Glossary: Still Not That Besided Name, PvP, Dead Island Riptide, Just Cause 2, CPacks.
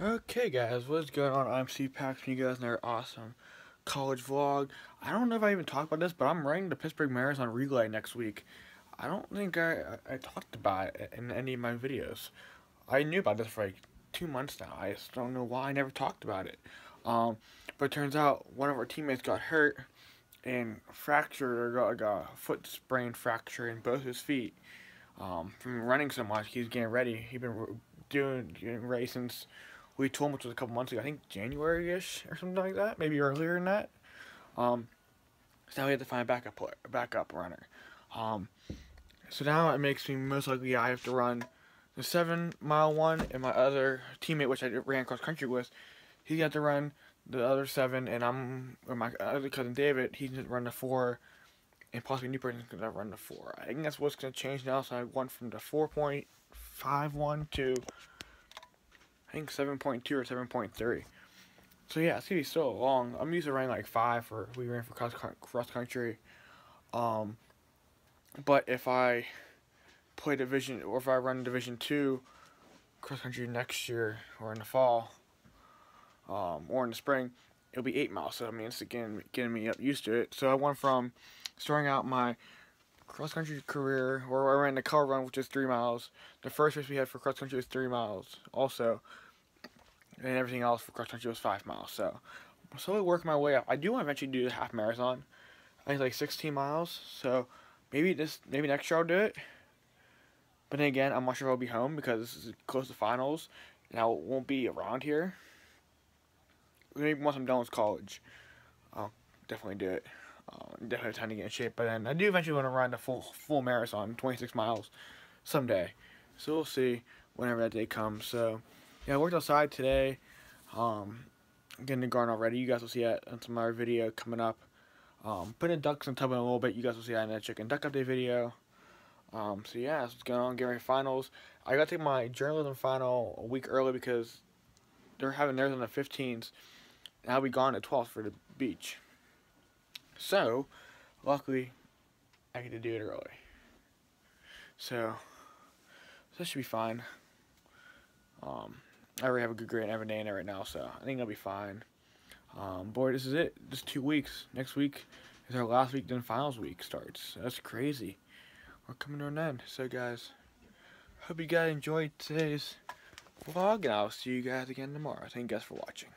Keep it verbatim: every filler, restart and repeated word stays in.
Okay guys, what's going on? I'm CPacks and you guys know our awesome college vlog. I don't know if I even talked about this, but I'm running the Pittsburgh Marathon Relay next week. I don't think I, I, I talked about it in any of my videos. I knew about this for like two months now. I just don't know why I never talked about it. Um, but it turns out one of our teammates got hurt and fractured, or got, got a foot sprain fracture in both his feet. Um, from running so much, he's getting ready. He's been doing, doing ready since we told him, which was a couple months ago, I think January-ish or something like that, maybe earlier than that. Um, so now we have to find a backup player, a backup runner. Um, so now it makes me most likely I have to run the seven mile one, and my other teammate, which I ran cross country with, he got to run the other seven, and I'm, or my other cousin David, he's gonna run the four, and possibly a new person's gonna run the four. I think that's what's gonna change now. So I went from the four point five one to, I think, seven point two or seven point three. So yeah, it's gonna be so long. I'm used to running like five, for we ran for cross, cross country. Um, but if I play division, or if I run division two cross country next year, or in the fall, um, or in the spring, it'll be eight miles. So I mean, it's again getting me up used to it. So I went from starting out my cross country career, or I ran the color run, which is three miles. The first race we had for cross country was three miles, also, and everything else for cross country was five miles. So, I'm slowly working my way up. I do want to eventually do the half marathon. I think like sixteen miles. So, maybe this, maybe next year I'll do it. But then again, I'm not sure if I'll be home because this is close to finals, and I won't be around here. Maybe once I'm done with college, I'll definitely do it. Um, definitely have time to get in shape, but then I do eventually want to run the full full marathon, twenty-six miles, someday. So we'll see whenever that day comes. So yeah, I worked outside today. Um, getting the garden already. You guys will see that in some other video coming up. Um, putting ducks in the tub in a little bit. You guys will see that in that chicken duck update video. Um, so yeah, that's what's going on. Getting ready for finals. I got to take my journalism final a week early because they're having theirs on the fifteenth, and I'll be gone at twelfth for the beach. So, luckily, I get to do it early. So, so that should be fine. Um, I already have a good grade and everything in it right now, so I think I'll be fine. Um, boy, this is it. Just two weeks. Next week is our last week, then finals week starts. That's crazy. We're coming to an end. So, guys, hope you guys enjoyed today's vlog, and I'll see you guys again tomorrow. Thank you guys for watching.